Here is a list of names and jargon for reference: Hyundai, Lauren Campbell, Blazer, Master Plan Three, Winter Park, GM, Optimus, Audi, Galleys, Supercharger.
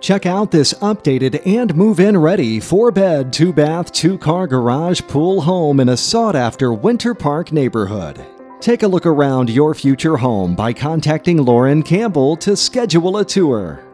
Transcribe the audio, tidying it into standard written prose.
Check out this updated and move-in ready 4-bed, 2-bath, 2-car garage pool home in a sought-after Winter Park neighborhood. Take a look around your future home by contacting Lauren Campbell to schedule a tour.